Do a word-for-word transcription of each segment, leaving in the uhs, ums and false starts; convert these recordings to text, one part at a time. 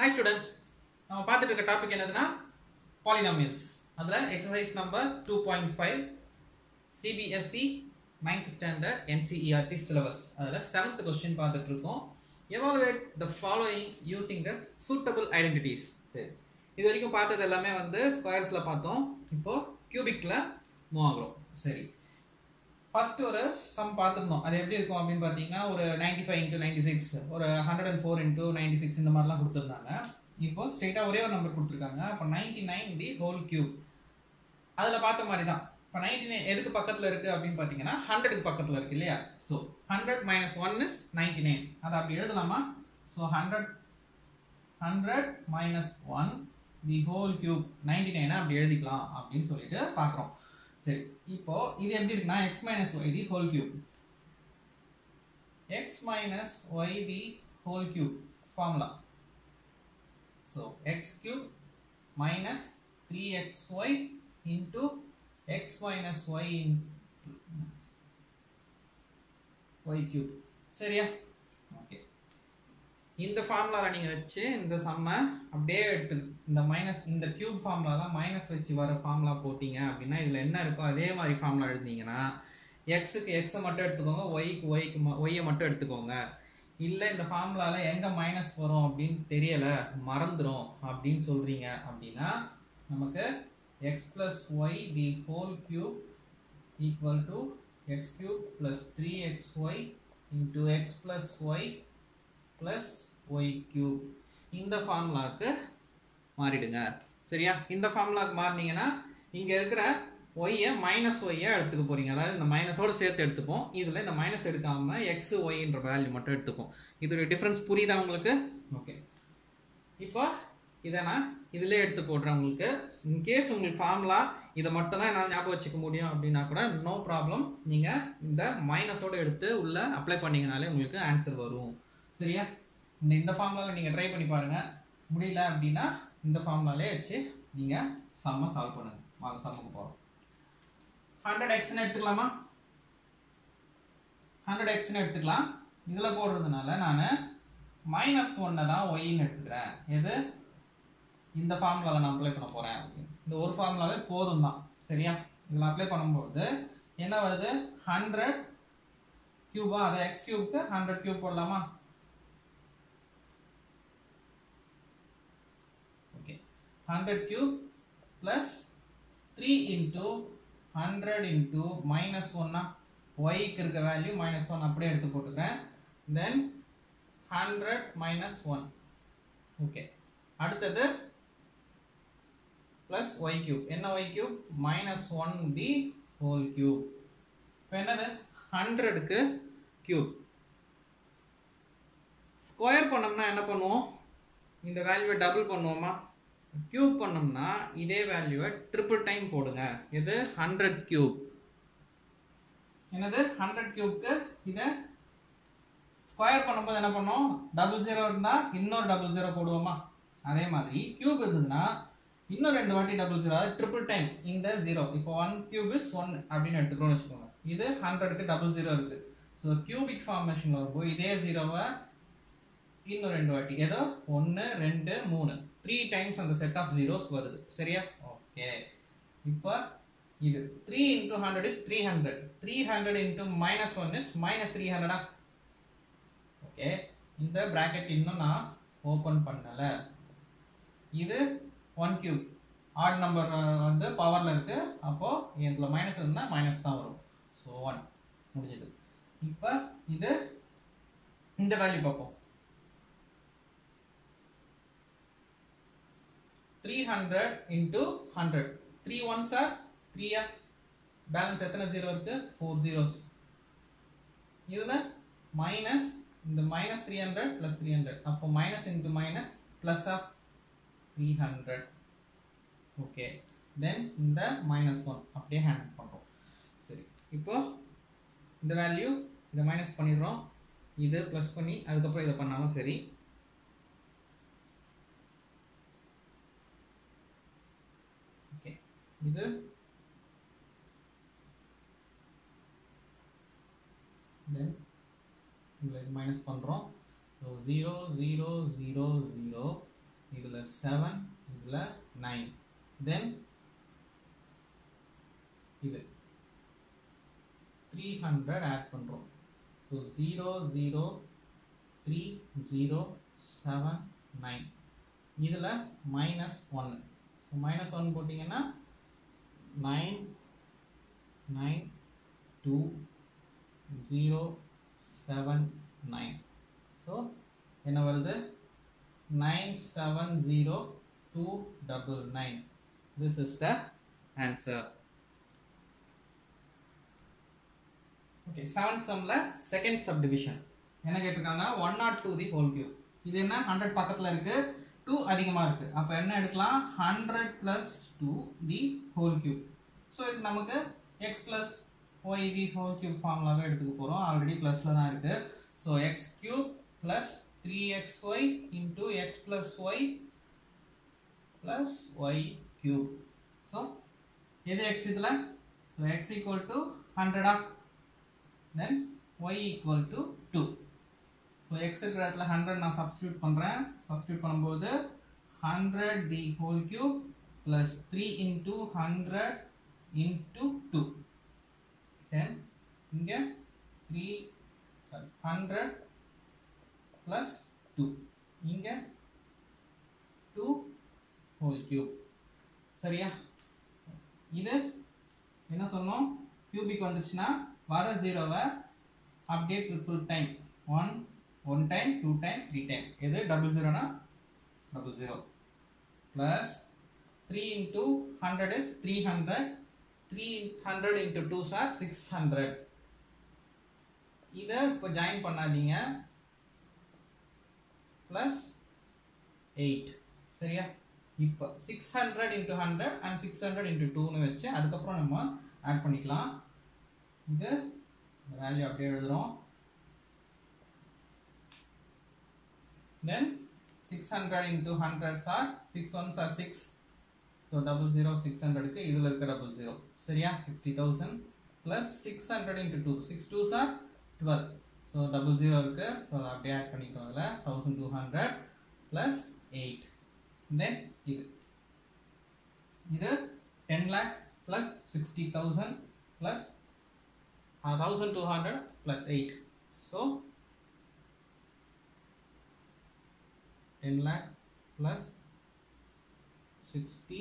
Hi students, நாம பார்த்துட்டு இருக்க டாபிக் என்னதுன்னா பாலினாமியல்ஸ். அதுல exercise number two point five C B S E ninth standard N C E R T syllabus. அதுல seventh question பார்த்துட்டு இருக்கோம். Evaluate the following using the suitable identities. இது வரைக்கும் பார்த்தது எல்லாமே வந்து ஸ்கொயர்ஸ்ல பார்த்தோம். இப்போ கியூபிக்ல மூவ் ஆகுறோம். சரி, ஃபர்ஸ்ட் ஒரு சம் பார்த்துக்கணும். அது எப்படி இருக்கும் அப்படின்னு பார்த்தீங்கன்னா ஒரு ninety five into ninety six ஒரு hundred and four into ninety six இந்த மாதிரிலாம் கொடுத்துருந்தாங்க. இப்போ ஸ்ட்ரெயிட்டாக ஒரே ஒரு நம்பர் கொடுத்துருக்காங்க. அப்போ ninety nine the whole cube, அதில் பார்த்த மாதிரி தான். இப்போ நைன்டி நைன் எதுக்கு பக்கத்தில் இருக்குது அப்படின்னு பார்த்தீங்கன்னா ஹண்ட்ரடுக்கு பக்கத்தில் இருக்குது இல்லையா. So hundred minus one is ninety nine. அதை அப்படி எழுதலாமா? So hundred hundred minus one the whole cube ninety நைனை அப்படி எழுதிக்கலாம் அப்படின்னு சொல்லிட்டு பார்க்குறோம். சரி, இப்போ இது எப்படி இருக்குன்னா x minus y the whole cube, x minus y the whole cube formula. So x cube minus three x y into x minus y into y cube. சரியா? ஓகே, இந்த ஃபார்முலால நீங்க வச்சு இந்த சம்மை அப்படியே எடுத்து இந்த மைனஸ் இந்த கியூப் ஃபார்முலால மைனஸ் வச்சு வர ஃபார்முலா போட்டீங்க அப்படின்னா இதுல என்ன இருக்கோ அதே மாதிரி ஃபார்முலா எழுதிங்கன்னா எக்ஸுக்கு எக்ஸை மட்டும் எடுத்துக்கோங்க, ஒய்க்கு ஒய்க்கு ஒய்யை மட்டும் எடுத்துக்கோங்க. இல்லை இந்த ஃபார்முலால எங்க மைனஸ் வரும் அப்படின்னு தெரியல, மறந்துடும் அப்படின்னு சொல்றீங்க அப்படின்னா நமக்கு x plus y the whole cube equal to x cube plus three x y into x plus y plus y cube இந்த ஃபார்முலாவுக்கு மாறிடுங்க. சரியா? இந்த ஃபார்முலாவுக்கு மாறினீங்கன்னா இங்கே இருக்கிற ஒய்யை மைனஸ் ஒய்யை எடுத்துக்க போகிறீங்க. அதாவது இந்த மைனஸோடு சேர்த்து எடுத்துப்போம். இதில் இந்த மைனஸ் எடுக்காமல் எக்ஸ் ஒய்ன்ற வேல்யூ மட்டும் எடுத்துப்போம். இதோடைய டிஃப்ரென்ஸ் புரியுதா உங்களுக்கு? ஓகே, இப்போ இதை நான் இதிலே எடுத்து போடுறேன். உங்களுக்கு இன்கேஸ் உங்களுக்கு ஃபார்முலா இதை மட்டும் தான் என்னால் ஞாபகம் வச்சுக்க முடியும் அப்படின்னா கூட நோ ப்ராப்ளம். நீங்கள் இந்த மைனஸோடு எடுத்து உள்ளே அப்ளை பண்ணிங்கனாலே உங்களுக்கு ஆன்சர் வரும். சரியா? இந்த இந்த ஃபார்முலாவில் நீங்கள் ட்ரை பண்ணி பாருங்கள். முடியல அப்படின்னா இந்த ஃபார்முலாலே வச்சு நீங்கள் சம்மை சால்வ் பண்ணுங்க. வாங்க சம்முக்கு போகிறோம். ஹண்ட்ரட் எக்ஸ்ன்னு எடுத்துக்கலாமா? ஹண்ட்ரட் எக்ஸ்ன்னு எடுத்துக்கலாம். இதில் போடுறதுனால நான் மைனஸ் ஒன்னை தான் ஒயின்னு எடுத்துக்கிறேன். எது? இந்த ஃபார்முலாவில் நான் அப்ளை பண்ண போகிறேன். இந்த ஒரு ஃபார்முலாவே போதும் தான். சரியா? இதில் அப்ளை பண்ணும்போது என்ன வருது? ஹண்ட்ரட் கியூபா, அதை எக்ஸ் கியூப்க்கு ஹண்ட்ரட் கியூப் போடலாமா? Hundred cube plus three into hundred into minus ஒன்னா, ஒய்க்கு இருக்க வேல்யூ மைனஸ் ஒன் அப்படியே எடுத்து போட்டுக்கிறேன். Then hundred minus one. Okay, அடுத்தது பிளஸ் ஒய் கியூப். என்ன y cube? Minus one the whole cube. இப்போ என்னது? ஹண்ட்ரடுக்கு கியூப். ஸ்கொயர் பண்ணோம்னா என்ன பண்ணுவோம்? இந்த வேல்யூவை டபுள் பண்ணுவோமா? கியூப் பண்ணோம்னா இதே வேல்யூவை ட்ரிபிள் டைம் போடுங்க. இது ஹண்ட்ரட் கியூப். என்னது? ஹண்ட்ரட் கியூப்க்கு இதை ஸ்கொயர் பண்ணும்போது என்ன பண்ணோம்? டபுள் ஜீரோ இருந்தால் இன்னொரு டபுள் ஜீரோ போடுவோமா? அதே மாதிரி கியூப் இருந்ததுன்னா இன்னும் ரெண்டு வாட்டி டபுள் ஜீரோ, அதாவது ட்ரிபிள் டைம் இந்த ஜீரோ. இப்போ ஒன் கியூப் இஸ் ஒன் அப்படின்னு எடுத்துக்கிறோம்னு வச்சுக்கோங்க. இது ஹண்ட்ரடுக்கு டபுள் ஜீரோ இருக்குது. ஸோ கியூபிக் ஃபார்மேஷனில் வரும்போது இதே ஜீரோவை இன்னும் ரெண்டு வாட்டி, ஏதோ ஒன்று ரெண்டு மூணு த்ரீ டைம்ஸ் அந்த செட் ஆஃப் ஜீரோஸ் வருது. சரியா? ஓகே, இப்போ இது three into hundred is three hundred, three hundred into minus one is minus three ஹண்ட்ரடா? ஓகே, இந்த ப்ராக்கெட் இன்னும் நான் ஓப்பன் பண்ணலை. இது ஒன் கியூப், ஆட் நம்பர் வந்து பவரில் இருக்குது. அப்போது இதில் மைனஸ் இருந்தால் மைனஸ் தான் வரும். ஸோ ஒன் முடிஞ்சது. இப்போ இது இந்த வேல்யூ பார்ப்போம். three hundred into one hundred. three ones are three. Balance எத்தனை ஜீரோ இருக்கு? four zeros. இதுல minus இந்த minus three hundred plus three hundred. அப்போ minus into minus plus of three hundred. Okay. Then இந்த minus one. அப்படியே handle பண்றோம். சரி, இப்போ இந்த வேல்யூ இதை மைனஸ் பண்ணிடுறோம். இது பிளஸ் பண்ணி அதுக்கப்புறம் இதை பண்ணாலும் சரி. இது then மைனஸ் பண்றோம். ஜீரோ ஜீரோ ஜீரோ ஜீரோ இதுல செவன், இதுல நைன், தென் இது த்ரீ ஹண்ட்ரட் ஆட் பண்றோம். So zero zero three zero seven nine, இதில் மைனஸ் ஒன்று. மைனஸ் ஒன் போட்டிங்கன்னா nine nine two zero seven nine. So என்ன வருது? Nine seven zero two double nine. This is the answer. Okay, seventh சம்ல second subdivision என்ன கேட்டிருக்காங்கன்னா one nought two the whole cube. இது என்ன ஹண்ட்ரட் பக்கத்தில் இருக்கு, டூ அதிகமாக இருக்கு. அப்போ என்ன எடுக்கலாம்? Hundred plus two the whole cube. So இது நமக்கு x plus y the whole cube ஃபார்முலாவே எடுத்துக்க போகிறோம். ஆல்ரெடி பிளஸ்ல தான் இருக்கு. So x cube plus three x y into x plus y plus y cube. So எது எக்ஸ் இதில்? ஸோ எக்ஸ் ஈக்குவல் டு ஹண்ட்ரடா, then y equal to two. So x இருக்கிற இடத்துல ஹண்ட்ரட் நான் சப்ஸ்டியூட் பண்ணுறேன். சப்ஸ்டியூட் பண்ணும்போது hundred the whole cube plus three into hundred into two. Then இங்கே three hundred plus two, இங்கே டூ ஹோல் கியூப். சரியா? இது என்ன சொன்னோம்? கியூபிக் வந்துச்சுன்னா வர ஜீரோவை update repeat time one one time, two time, three time. இது டபுள் ஜீரோனா double zero plus three into hundred is three hundred, three hundred into two சார் சிக்ஸ் ஹண்ட்ரட். இதை இப்போ ஜாயின் பண்ணாதீங்க. Plus eight. சரியா? இப்போ six hundred into hundred and six hundred into டூன்னு வச்சு அதுக்கப்புறம் நம்ம ஆட் பண்ணிக்கலாம். இது வேல்யூ அப்படியே எழுதுகிறோம். Then six hundred into hundreds are six ones are six, so double zero six hundred के इधर लग कर double zero, सरिया sixty thousand plus six hundred into two, six twos are twelve, so double zero लग कर, so आप ये add करने को मिला thousand two hundred plus eight, then इधर इधर ten lakh plus sixty thousand plus thousand two hundred plus eight, so ten lakh plus sixty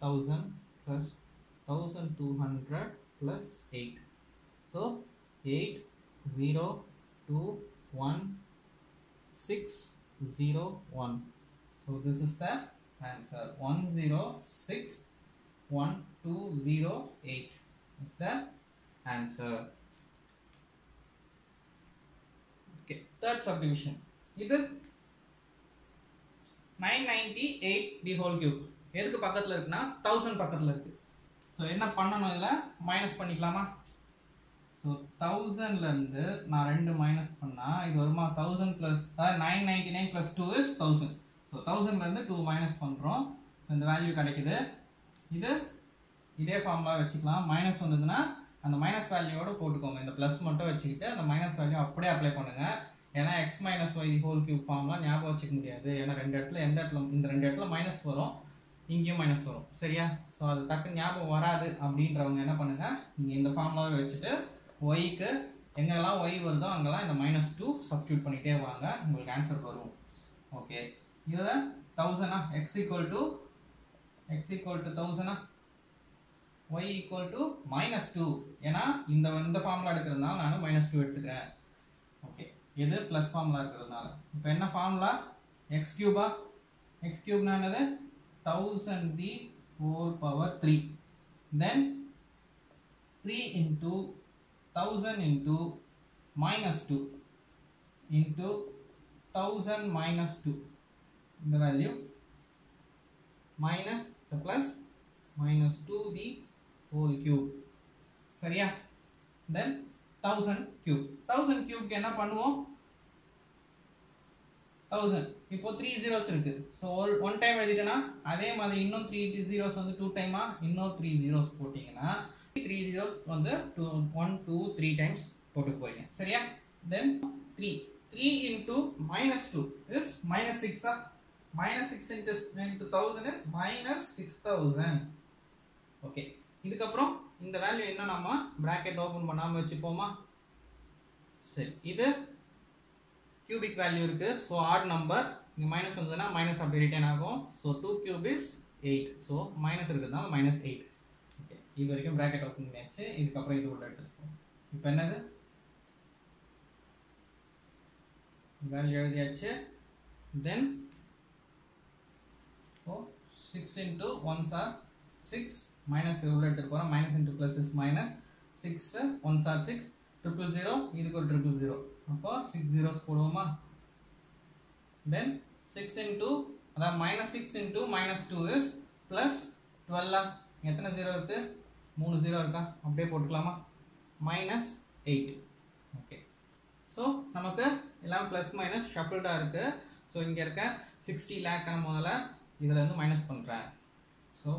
thousand plus thousand two hundred plus eight, so eight zero two one six zero one. So this is the answer. One zero six one two zero eight is the answer. Okay, third subdivision. Either nine ninety eight the whole cube எதுக்கு பக்கத்தில் இருக்குன்னா thousand பக்கத்தில் இருக்குது. So என்ன பண்ணணும்? இதில் minus பண்ணிக்கலாமா? So தௌசண்ட்லேருந்து நான் ரெண்டு மைனஸ் பண்ணால் இது வருமா? தௌசண்ட் ப்ளஸ் அதாவது nine ninety nine plus two is thousand. So தௌசண்ட்லேருந்து டூ மைனஸ் பண்ணுறோம். இந்த வேல்யூ கிடைக்குது. இது இதே ஃபார்முலா வச்சுக்கலாம். மைனஸ் வந்ததுன்னா அந்த மைனஸ் வேல்யூவோடு போட்டுக்கோங்க. இந்த ப்ளஸ் மட்டும் வச்சுக்கிட்டு அந்த மைனஸ் வேல்யூ அப்படியே அப்ளை பண்ணுங்கள். ஏன்னா x minus y whole cube ஃபார்ம்லாம் ஞாபகம் வச்சுக்க முடியாது. ஏன்னா ரெண்டு இடத்துல எந்த இடத்துல இந்த ரெண்டு இடத்துல மைனஸ் வரும், இங்கேயும் மைனஸ் வரும். சரியா? ஸோ அது டக்கு ஞாபகம் வராது. அப்படின்றவங்க என்ன பண்ணுங்கள், நீங்கள் இந்த ஃபார்ம்லாவே வச்சுட்டு ஒய்க்கு எங்கெல்லாம் ஒய் வருதோ அங்கெல்லாம் இந்த மைனஸ் டூ சப்ஸ்டியூட் பண்ணிகிட்டே வாங்க, உங்களுக்கு ஆன்சர் வரும். ஓகே, இதை தௌசண்டா x equal to x equal to தௌசண்டா y equal to minus two. ஏன்னா இந்த இந்த ஃபார்ம்லாம் எடுக்கிறதுனால நான் மைனஸ் டூ எடுத்துக்கிறேன். ஓகே, இது பிளஸ் ஃபார்முலா இருக்கிறதுனால இப்போ என்ன ஃபார்முலா? எக்ஸ் கியூபா? எக்ஸ் கியூப்னா என்னது? Thousand the four power three, then three into thousand into minus two into thousand minus two. இந்த value minus plus minus two the whole cube. சரியா? Then thousand cube. தௌசண்ட் கியூப்க்கு என்ன பண்ணுவோம்? Thousand இப்போ three zeros இருக்கு. So ஒரு one time எழுதிட்டேன்னா அதே மாதிரி இன்னும் த்ரீ ஜீரோஸ் வந்து டூ டைமா இன்னும் த்ரீ ஜீரோஸ் போட்டிங்கன்னா த்ரீ ஜீரோஸ் வந்து two one two three times போட்டு போறீங்க. சரியா? Then three three into minus two is minus சிக்ஸா? minus six into into thousand is minus six thousand. Okay. இதுக்கு அப்புறம் இந்த வேல்யூ என்ன நாம bracket open பண்ணாம வெச்சுப்போமா? சரி. இது cubic value இருக்கு. So odd number. இங்க minus வந்ததுனா minus அப்படியே ரிட்டர்ன் ஆகும். So two cube is eight. So minus இருக்குதுனால minus eight. Okay. இது வரைக்கும் bracket open பண்ணியாச்சு. இதுக்கு அப்புறம் இது உள்ள எடுத்துப்போம். இப்போ என்னது? value எழுதியாச்சு. Then so six into ones are six. minus regulator போறோம் minus into plus is minus six ones are six triple zero இதுக்கு ஒரு triple zero அப்போ six zeros போடுவோமா then six into அத minus six into minus two is plus twelve எத்தனை zero இருக்கு மூணு zero இருக்கா அப்படியே போட்டுக்கலாமா minus eight okay so நமக்கு எல்லாம் plus minus shuffled ஆ இருக்கு so இங்க இருக்க sixty lakh ஆன முதல்ல இதல இருந்து மைனஸ் பண்றேன் so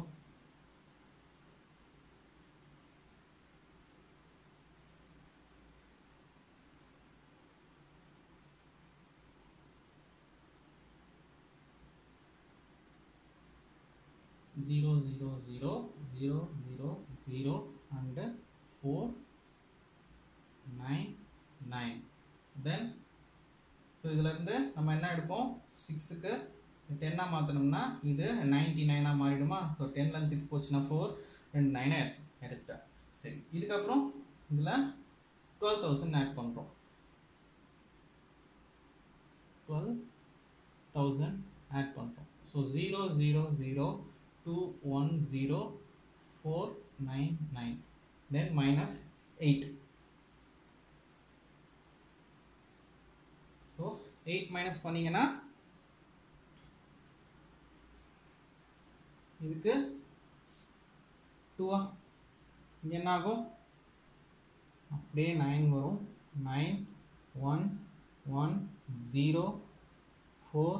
zero zero zero zero zero zero and four nine nine then so इधर अंदर हम ऐना इडपों six के ten ना मात्र हमना इधर ninety nine ना मारी डुमा so ten लन six पोचना four and nine ऐड ऐडता सही इधर का प्रो इधर twelve thousand ऐड पन प्रो twelve thousand ऐड पन प्रो so zero zero zero Two one zero four nine nine, then minus eight. So eight minus पनी क्या ना? इधर two आ, ये ना को अपने nine वालों nine one one zero four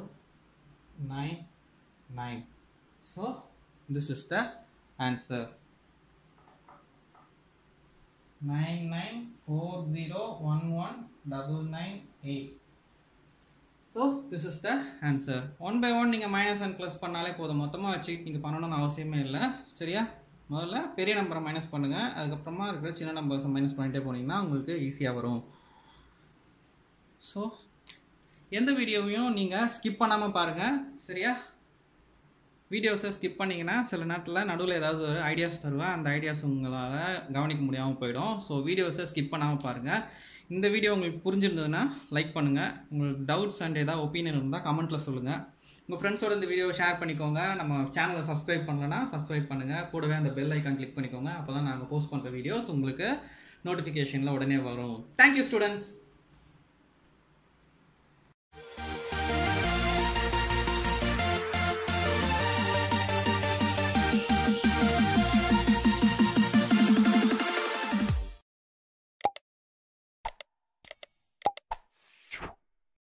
nine nine. So this is the answer nine nine four zero one one double nine eight. So this is the answer. One by one, निका minus and plus पन्नाले पोदम अतमा अच्छी निका पानोना नावसे में इल्ला चलिया मतलब peri number minus पन्नगा अगर प्रमा अगर चिना नंबर से minus पन्ने पोनी ना उंगल के easy आवरों. So यंदा वीडियो में निका skip पन्ना में पारगा चलिया வீடியோஸை ஸ்கிப் பண்ணிங்கன்னா சில நேரத்தில் நடுவில் ஏதாவது ஒரு ஐடியாஸ் தருவேன் அந்த ஐடியாஸ் உங்களால் கவனிக்க முடியாமல் போயிடும் ஸோ வீடியோஸை ஸ்கிப் பண்ணாமல் பாருங்கள் இந்த வீடியோ உங்களுக்கு புரிஞ்சிருந்ததுன்னா லைக் பண்ணுங்கள் உங்களுக்கு டவுட்ஸ் அண்ட் ஏதாவது ஒப்பீனியன் இருந்தால் கமெண்ட்டில் சொல்லுங்கள் உங்கள் ஃப்ரெண்ட்ஸோட இந்த வீடியோவை ஷேர் பண்ணிக்கோங்க நம்ம சேனலை சப்ஸ்கிரைப் பண்ணலன்னா சப்ஸ்கிரைப் பண்ணுங்கள் கூடவே அந்த பெல் ஐக்கான் கிளிக் பண்ணிக்கோங்க அப்போ தான் நாங்கள் போஸ்ட் பண்ணுற வீடியோஸ் உங்களுக்கு நோட்டிஃபிகேஷனில் உடனே வரும் தேங்க்யூ ஸ்டூடெண்ட்ஸ்